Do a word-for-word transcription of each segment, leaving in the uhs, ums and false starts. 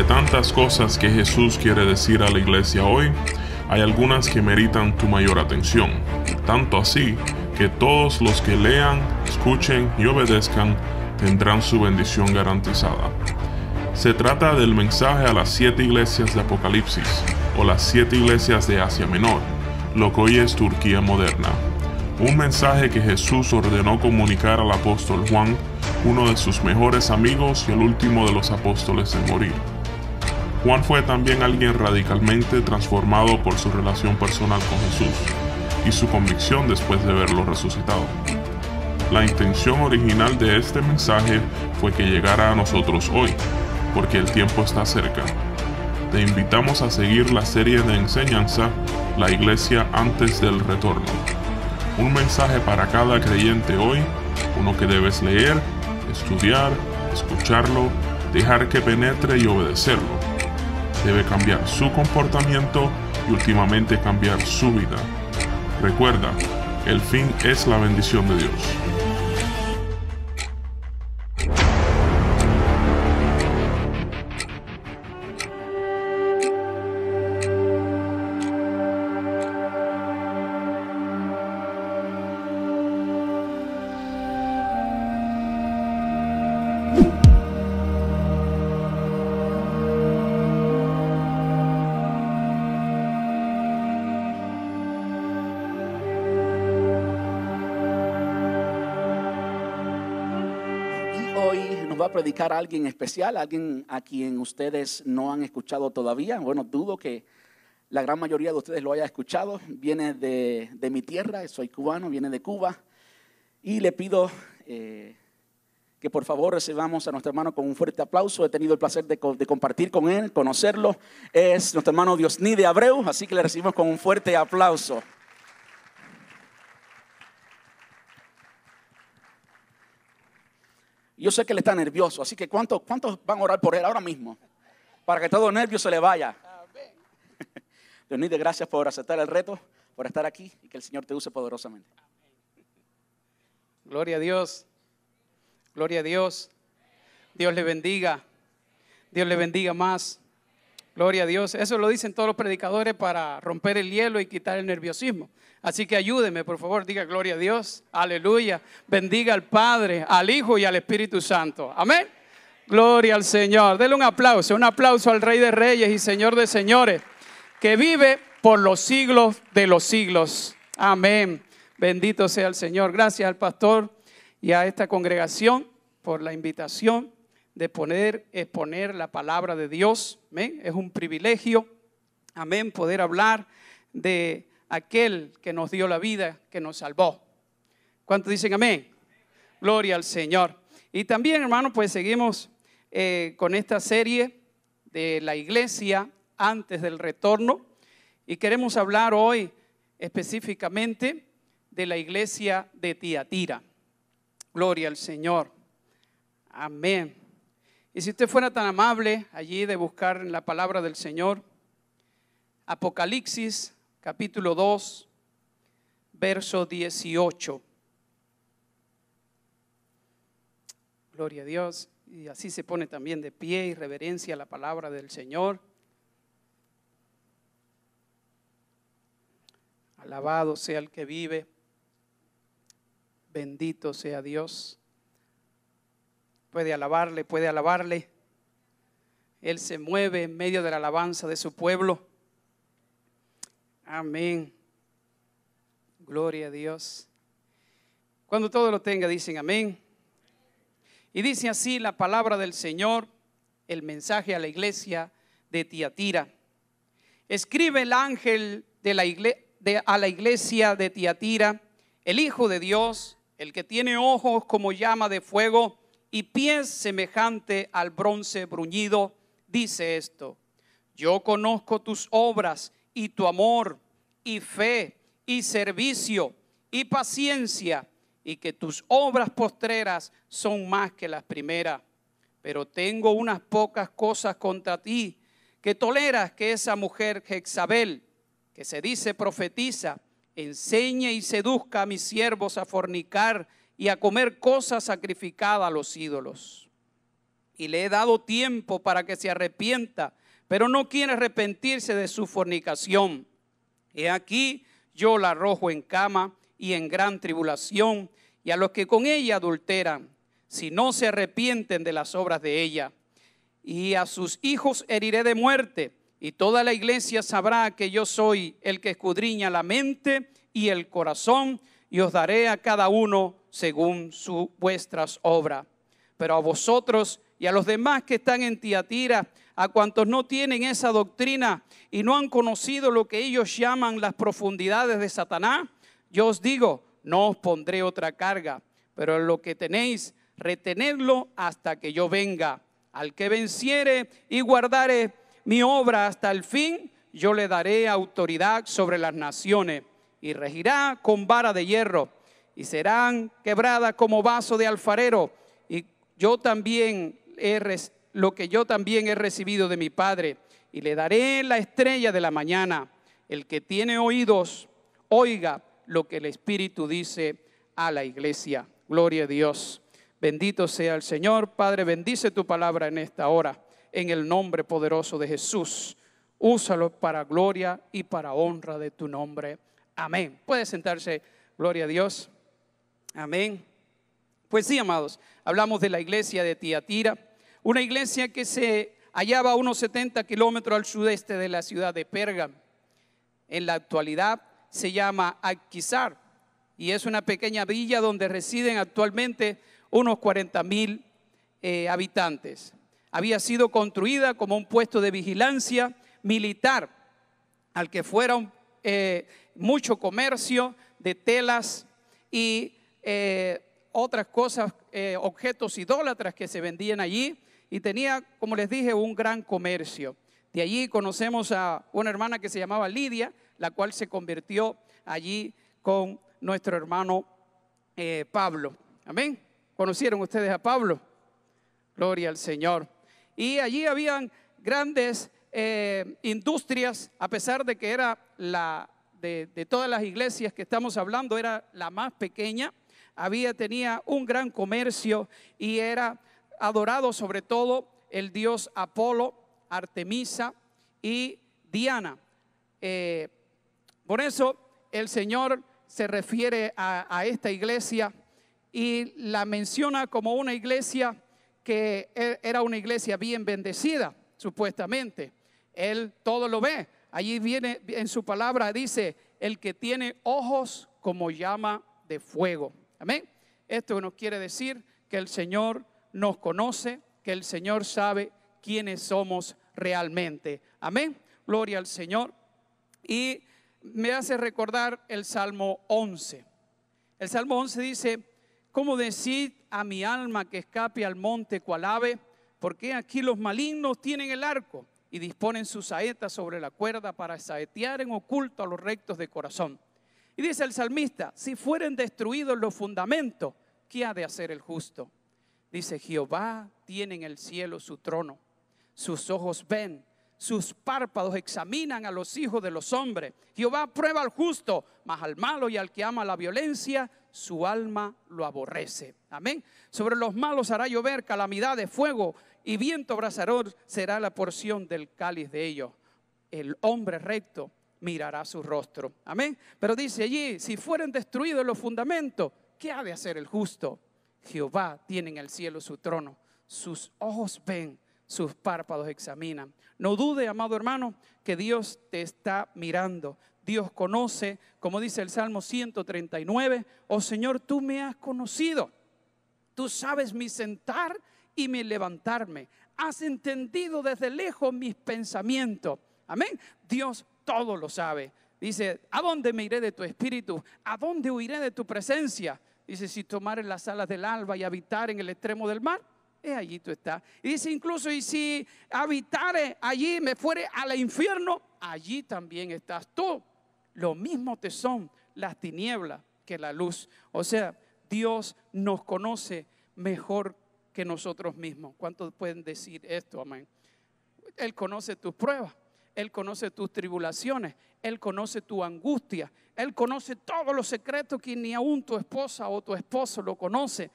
entre tantas cosas que Jesús quiere decir a la iglesia hoy, hay algunas que meritan tu mayor atención, tanto así que todos los que lean, escuchen y obedezcan tendrán su bendición garantizada. Se trata del mensaje a las siete iglesias de Apocalipsis, o las siete iglesias de Asia Menor, lo que hoy es Turquía moderna. Un mensaje que Jesús ordenó comunicar al apóstol Juan, uno de sus mejores amigos y el último de los apóstoles en morir. Juan fue también alguien radicalmente transformado por su relación personal con Jesús y su convicción después de verlo resucitado. La intención original de este mensaje fue que llegara a nosotros hoy, porque el tiempo está cerca. Te invitamos a seguir la serie de enseñanza La Iglesia antes del retorno. Un mensaje para cada creyente hoy, uno que debes leer, estudiar, escucharlo, dejar que penetre y obedecerlo. Debe cambiar su comportamiento y últimamente cambiar su vida. Recuerda, el fin es la bendición de Dios. Predicar a alguien especial, a alguien a quien ustedes no han escuchado todavía. Bueno, dudo que la gran mayoría de ustedes lo haya escuchado. Viene de, de mi tierra, soy cubano, viene de Cuba. Y le pido eh, que por favor recibamos a nuestro hermano con un fuerte aplauso. He tenido el placer de, de compartir con él, conocerlo. Es nuestro hermano Diosní de Abreu, así que le recibimos con un fuerte aplauso. Yo sé que él está nervioso, así que ¿cuántos, cuántos van a orar por él ahora mismo? Para que todo nervio se le vaya. Amén. Diosní, gracias por aceptar el reto, por estar aquí y que el Señor te use poderosamente. Amén. Gloria a Dios. Gloria a Dios. Dios le bendiga. Dios le bendiga más. Gloria a Dios. Eso lo dicen todos los predicadores para romper el hielo y quitar el nerviosismo. Así que ayúdeme, por favor, diga gloria a Dios, aleluya, bendiga al Padre, al Hijo y al Espíritu Santo. Amén, gloria al Señor. Dele un aplauso, un aplauso al Rey de Reyes y Señor de Señores, que vive por los siglos de los siglos. Amén, bendito sea el Señor. Gracias al pastor y a esta congregación por la invitación de poner, exponer la palabra de Dios. Amén, es un privilegio, amén, poder hablar de aquel que nos dio la vida, que nos salvó. ¿Cuántos dicen amén? Gloria al Señor. Y también, hermanos, pues seguimos eh, con esta serie de la iglesia antes del retorno. Y queremos hablar hoy específicamente de la iglesia de Tiatira. Gloria al Señor. Amén. Y si usted fuera tan amable allí de buscar en la palabra del Señor, Apocalipsis capítulo dos, verso dieciocho. Gloria a Dios. Y así se pone también de pie y reverencia a la palabra del Señor. Alabado sea el que vive. Bendito sea Dios. Puede alabarle, puede alabarle. Él se mueve en medio de la alabanza de su pueblo. Amén. Gloria a Dios. Cuando todo lo tenga, dicen amén. Y dice así la palabra del Señor, el mensaje a la iglesia de Tiatira. Escribe el ángel de la igle- de, a la iglesia de Tiatira, el Hijo de Dios, el que tiene ojos como llama de fuego y pies semejante al bronce bruñido, dice esto: yo conozco tus obras y tu amor, y fe, y servicio, y paciencia, y que tus obras postreras son más que las primeras. Pero tengo unas pocas cosas contra ti, que toleras que esa mujer Jezabel, que se dice profetiza, enseñe y seduzca a mis siervos a fornicar y a comer cosas sacrificadas a los ídolos. y le he dado tiempo para que se arrepienta, pero no quiere arrepentirse de su fornicación. He aquí, yo la arrojo en cama y en gran tribulación, y a los que con ella adulteran, si no se arrepienten de las obras de ella. Y a sus hijos heriré de muerte, y toda la iglesia sabrá que yo soy el que escudriña la mente y el corazón, y os daré a cada uno según su, vuestras obras. Pero a vosotros y a los demás que están en Tiatira, a cuantos no tienen esa doctrina y no han conocido lo que ellos llaman las profundidades de Satanás, yo os digo, no os pondré otra carga, pero en lo que tenéis, retenedlo hasta que yo venga. Al que venciere y guardare mi obra hasta el fin, yo le daré autoridad sobre las naciones, y regirá con vara de hierro, y serán quebradas como vaso de alfarero. Y yo también he, lo que yo también he recibido de mi Padre, y le daré la estrella de la mañana. El que tiene oídos, oiga lo que el Espíritu dice a la iglesia. Gloria a Dios. Bendito sea el Señor. Padre, bendice tu palabra en esta hora, en el nombre poderoso de Jesús. Úsalo para gloria y para honra de tu nombre. Amén. Puede sentarse. Gloria a Dios. Amén. Pues sí, amados, hablamos de la iglesia de Tiatira, una iglesia que se hallaba a unos setenta kilómetros al sudeste de la ciudad de Pérgamo. En la actualidad se llama Akhisar, y es una pequeña villa donde residen actualmente unos cuarenta mil eh, habitantes. Había sido construida como un puesto de vigilancia militar al que fueron eh, mucho comercio de telas y eh, otras cosas, eh, objetos idólatras que se vendían allí, y tenía, como les dije, un gran comercio. De allí conocemos a una hermana que se llamaba Lidia, la cual se convirtió allí con nuestro hermano eh, Pablo. Amén. ¿Conocieron ustedes a Pablo? Gloria al Señor. Y allí habían grandes eh, industrias, a pesar de que era la de, de todas las iglesias que estamos hablando, era la más pequeña. Había, tenía un gran comercio y era adorado sobre todo el dios Apolo, Artemisa y Diana. Eh, por eso el Señor se refiere a, a esta iglesia y la menciona como una iglesia que era una iglesia bien bendecida, supuestamente. Él todo lo ve. Allí viene en su palabra, dice, el que tiene ojos como llama de fuego. Amén. Esto nos quiere decir que el Señor nos conoce, que el Señor sabe quiénes somos realmente. Amén. Gloria al Señor. Y me hace recordar el Salmo once. El Salmo once dice: ¿Cómo decir a mi alma que escape al monte cual ave? Porque aquí los malignos tienen el arco y disponen sus saetas sobre la cuerda para saetear en oculto a los rectos de corazón. Y dice el salmista, si fueren destruidos los fundamentos, ¿qué ha de hacer el justo? Dice, Jehová tiene en el cielo su trono, sus ojos ven, sus párpados examinan a los hijos de los hombres. Jehová prueba al justo, mas al malo y al que ama la violencia, su alma lo aborrece. Amén. Sobre los malos hará llover calamidad de fuego, y viento abrasador será la porción del cáliz de ellos. El hombre recto mirará su rostro. Amén. Pero dice allí, si fueren destruidos los fundamentos, ¿qué ha de hacer el justo? Jehová tiene en el cielo su trono, sus ojos ven, sus párpados examinan. No dude, amado hermano, que Dios te está mirando. Dios conoce, como dice el Salmo ciento treinta y nueve, oh Señor, tú me has conocido. Tú sabes mi sentar y mi levantarme. Has entendido desde lejos mis pensamientos. Amén. Dios todo lo sabe. Dice, ¿a dónde me iré de tu espíritu? ¿A dónde huiré de tu presencia? Dice, si tomares las alas del alba y habitar en el extremo del mar, es allí tú estás. Y dice incluso, y si habitare allí, me fuere al infierno, allí también estás tú. Lo mismo te son las tinieblas que la luz. O sea, Dios nos conoce mejor que nosotros mismos. ¿Cuántos pueden decir esto? Amén. Él conoce tus pruebas, Él conoce tus tribulaciones, Él conoce tu angustia, Él conoce todos los secretos que ni aún tu esposa o tu esposo lo conoce.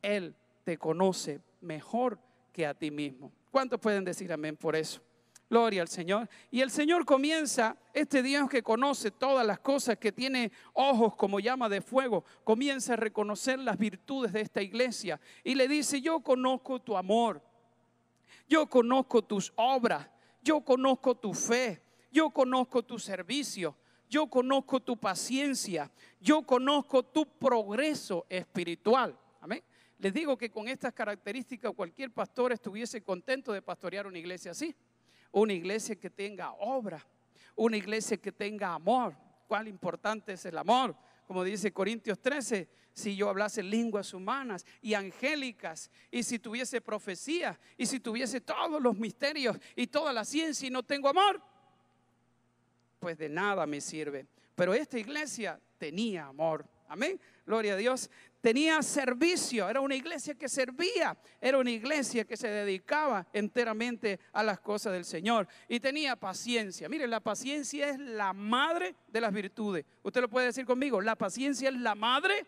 Él te conoce mejor que a ti mismo. ¿Cuántos pueden decir amén por eso? Gloria al Señor. Y el Señor comienza, este Dios que conoce todas las cosas, que tiene ojos como llama de fuego, comienza a reconocer las virtudes de esta iglesia y le dice: yo conozco tu amor, yo conozco tus obras, yo conozco tu fe, yo conozco tu servicio, yo conozco tu paciencia, yo conozco tu progreso espiritual. Amén. Les digo que con estas características cualquier pastor estuviese contento de pastorear una iglesia así. Una iglesia que tenga obra, una iglesia que tenga amor. ¿Cuál importante es el amor? Como dice Corintios trece, si yo hablase lenguas humanas y angélicas, y si tuviese profecía, y si tuviese todos los misterios y toda la ciencia y no tengo amor, pues de nada me sirve. Pero esta iglesia tenía amor. Amén, gloria a Dios. Tenía servicio, era una iglesia que servía, era una iglesia que se dedicaba enteramente a las cosas del Señor. Y tenía paciencia. Miren, la paciencia es la madre de las virtudes. Usted lo puede decir conmigo, la paciencia es la madre.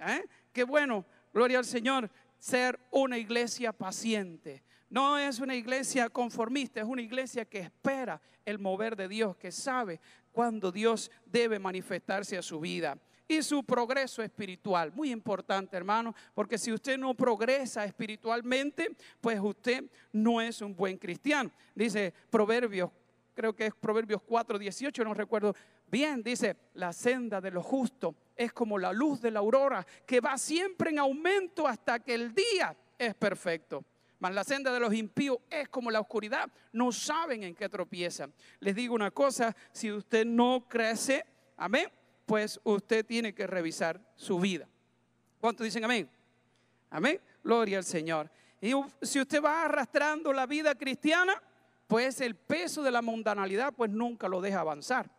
¿Eh? Qué bueno, gloria al Señor, ser una iglesia paciente. No es una iglesia conformista, es una iglesia que espera el mover de Dios, que sabe cuándo Dios debe manifestarse a su vida. Y su progreso espiritual, muy importante, hermano, porque si usted no progresa espiritualmente, pues usted no es un buen cristiano. Dice Proverbios, creo que es Proverbios cuatro dieciocho, no recuerdo bien, dice: la senda de los justos es como la luz de la aurora, que va siempre en aumento hasta que el día es perfecto. Mas la senda de los impíos es como la oscuridad, no saben en qué tropiezan. Les digo una cosa, si usted no crece, amén, pues usted tiene que revisar su vida. ¿Cuántos dicen amén? Amén, gloria al Señor. Y si usted va arrastrando la vida cristiana, pues el peso de la mundanalidad pues nunca lo deja avanzar.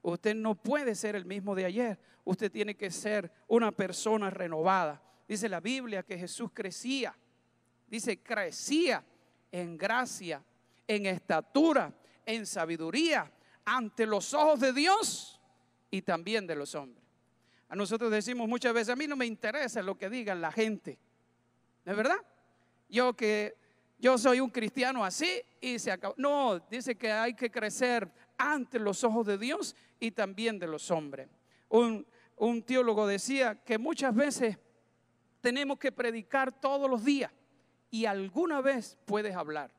Usted no puede ser el mismo de ayer, usted tiene que ser una persona renovada. Dice la Biblia que Jesús crecía, dice crecía en gracia, en estatura, en sabiduría, ante los ojos de Dios y también de los hombres. A nosotros decimos muchas veces: a mí no me interesa lo que digan la gente. ¿No es verdad? Yo que yo soy un cristiano así y se acabó. No, dice que hay que crecer ante los ojos de Dios y también de los hombres. Un, un teólogo decía que muchas veces tenemos que predicar todos los días y alguna vez puedes hablar.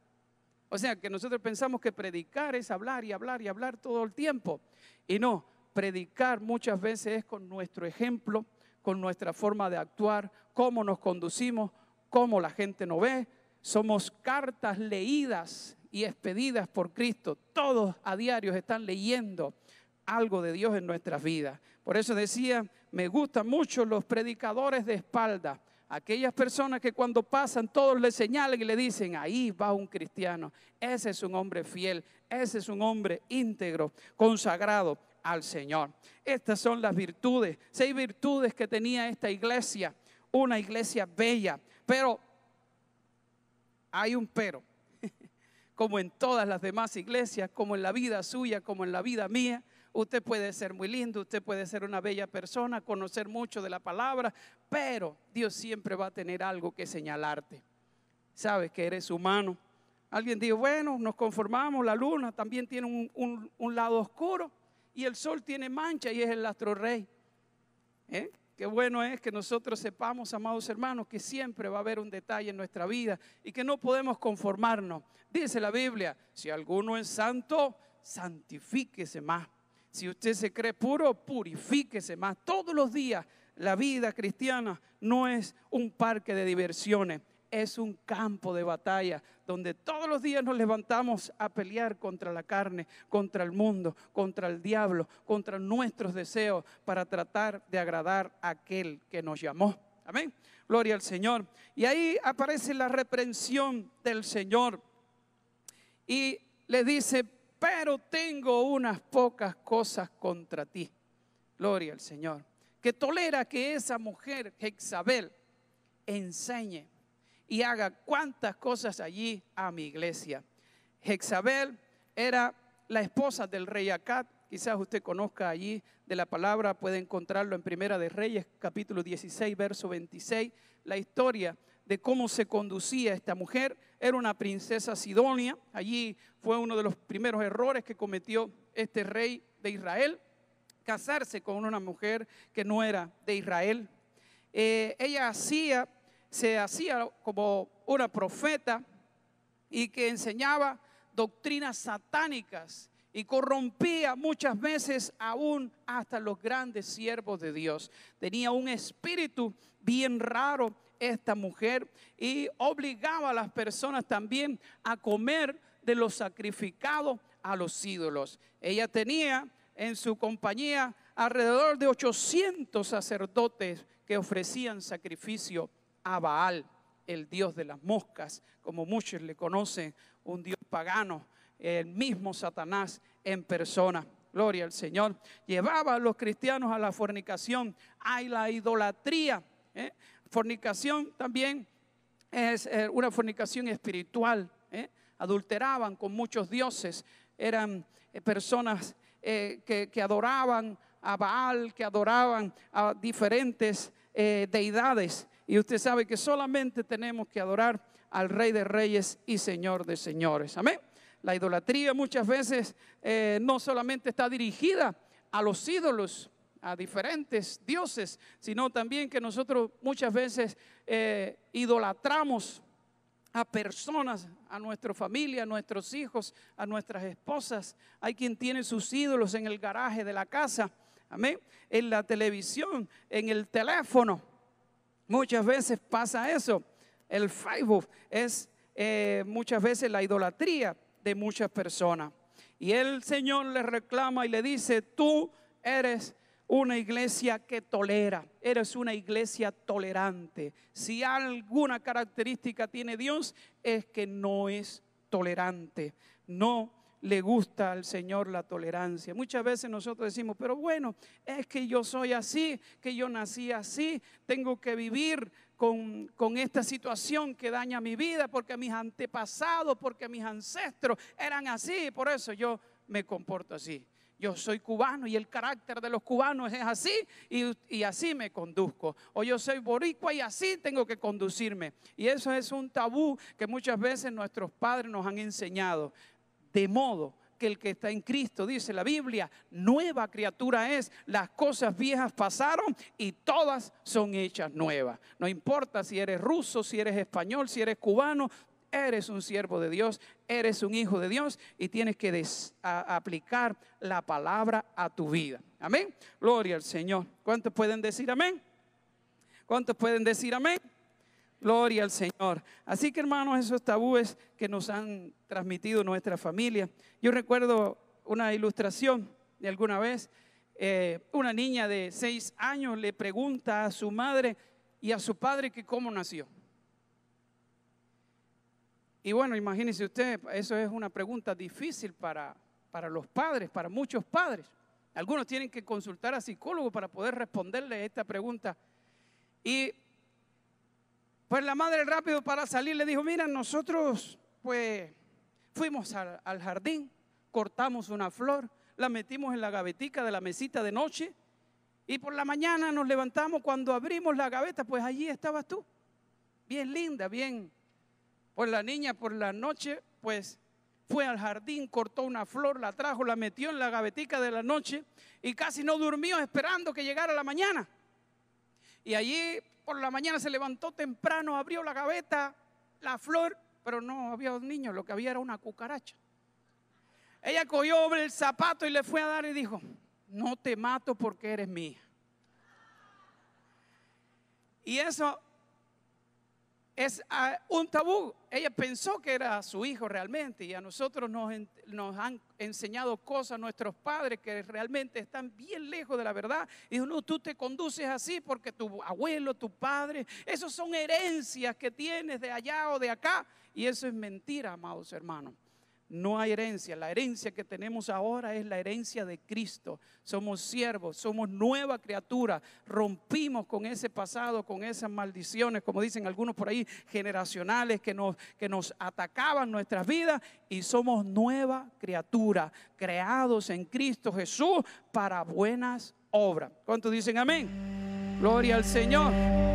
O sea que nosotros pensamos que predicar es hablar y hablar y hablar todo el tiempo. Y no. Predicar muchas veces es con nuestro ejemplo, con nuestra forma de actuar, cómo nos conducimos, cómo la gente nos ve. Somos cartas leídas y expedidas por Cristo. Todos a diario están leyendo algo de Dios en nuestras vidas. Por eso decía, me gustan mucho los predicadores de espalda. Aquellas personas que cuando pasan todos le señalan y le dicen: ahí va un cristiano, ese es un hombre fiel, ese es un hombre íntegro, consagrado al Señor. Estas son las virtudes, seis virtudes que tenía esta iglesia, una iglesia bella. Pero hay un pero, como en todas las demás iglesias, como en la vida suya, como en la vida mía. Usted puede ser muy lindo, usted puede ser una bella persona, conocer mucho de la palabra, pero Dios siempre va a tener algo que señalarte. Sabes que eres humano. Alguien dijo: bueno, nos conformamos, la luna también tiene un, un, un lado oscuro. Y el sol tiene mancha y es el astro rey. ¿Eh? Qué bueno es que nosotros sepamos, amados hermanos, que siempre va a haber un detalle en nuestra vida y que no podemos conformarnos. Dice la Biblia: si alguno es santo, santifíquese más. Si usted se cree puro, purifíquese más. Todos los días la vida cristiana no es un parque de diversiones, es un campo de batalla donde todos los días nos levantamos a pelear contra la carne, contra el mundo, contra el diablo, contra nuestros deseos, para tratar de agradar a aquel que nos llamó. Amén, gloria al Señor. Y ahí aparece la reprensión del Señor y le dice: pero tengo unas pocas cosas contra ti. Gloria al Señor, que tolera que esa mujer Jezabel enseñe y haga cuantas cosas allí a mi iglesia. Jezabel era la esposa del rey Acab. Quizás usted conozca allí de la palabra, puede encontrarlo en Primera de Reyes, capítulo dieciséis, verso veintiséis. La historia de cómo se conducía esta mujer. Era una princesa sidonia. Allí fue uno de los primeros errores que cometió este rey de Israel, casarse con una mujer que no era de Israel. Eh, ella hacía, se hacía como una profeta y que enseñaba doctrinas satánicas y corrompía muchas veces aún hasta los grandes siervos de Dios. Tenía un espíritu bien raro esta mujer y obligaba a las personas también a comer de lo sacrificado a los ídolos. Ella tenía en su compañía alrededor de ochocientos sacerdotes que ofrecían sacrificio a Baal, el dios de las moscas, como muchos le conocen, un dios pagano, el mismo Satanás en persona. Gloria al Señor. Llevaba a los cristianos a la fornicación, a la idolatría. ¿eh? Fornicación también es una fornicación espiritual. ¿eh? Adulteraban con muchos dioses. Eran personas eh, que, que adoraban a Baal, que adoraban a diferentes eh, deidades. Y usted sabe que solamente tenemos que adorar al Rey de Reyes y Señor de Señores. Amén. La idolatría muchas veces eh, no solamente está dirigida a los ídolos, a diferentes dioses, sino también que nosotros muchas veces eh, idolatramos a personas, a nuestra familia, a nuestros hijos, a nuestras esposas. Hay quien tiene sus ídolos en el garaje de la casa, amén, en la televisión, en el teléfono. Muchas veces pasa eso. El Facebook es eh, muchas veces la idolatría de muchas personas. Y el Señor le reclama y le dice: tú eres una iglesia que tolera, eres una iglesia tolerante. Si alguna característica tiene Dios, es que no es tolerante. No le gusta al Señor la tolerancia. Muchas veces nosotros decimos: pero bueno, es que yo soy así, que yo nací así, tengo que vivir Con, con esta situación que daña mi vida, porque mis antepasados, porque mis ancestros eran así, por eso yo me comporto así. Yo soy cubano y el carácter de los cubanos es así y, y así me conduzco. O yo soy boricua y así tengo que conducirme. Y eso es un tabú que muchas veces nuestros padres nos han enseñado. De modo que el que está en Cristo, dice la Biblia, nueva criatura es, las cosas viejas pasaron y todas son hechas nuevas. No importa si eres ruso, si eres español, si eres cubano, eres un siervo de Dios, eres un hijo de Dios y tienes que des, a, aplicar la palabra a tu vida. Amén. Gloria al Señor. ¿Cuántos pueden decir amén? ¿Cuántos pueden decir amén? Gloria al Señor. Así que, hermanos, esos tabúes que nos han transmitido nuestra familia. Yo recuerdo una ilustración de alguna vez. Eh, una niña de seis años le pregunta a su madre y a su padre que cómo nació. Y bueno, imagínense usted, eso es una pregunta difícil para, para los padres, para muchos padres. Algunos tienen que consultar a psicólogos para poder responderle esta pregunta. Y pues la madre, rápido para salir, le dijo: mira, nosotros pues fuimos al, al jardín, cortamos una flor, la metimos en la gavetica de la mesita de noche y por la mañana nos levantamos, cuando abrimos la gaveta, pues allí estabas tú, bien linda, bien. Pues la niña por la noche pues fue al jardín, cortó una flor, la trajo, la metió en la gavetica de la noche y casi no durmió esperando que llegara la mañana. Y allí por la mañana se levantó temprano, abrió la gaveta, la flor, pero no había un niño, lo que había era una cucaracha. Ella cogió el zapato y le fue a dar y dijo: no te mato porque eres mía. Y eso es un tabú. Ella pensó que era su hijo realmente, y a nosotros nos, nos han enseñado cosas nuestros padres que realmente están bien lejos de la verdad. Y no, tú te conduces así porque tu abuelo, tu padre, esos son herencias que tienes de allá o de acá. Y eso es mentira, amados hermanos. No hay herencia. La herencia que tenemos ahora es la herencia de Cristo. Somos siervos, somos nueva criatura. Rompimos con ese pasado, con esas maldiciones, como dicen algunos por ahí, generacionales que nos, que nos atacaban nuestras vidas. Y somos nueva criatura, creados en Cristo Jesús para buenas obras. ¿Cuántos dicen amén? Gloria al Señor.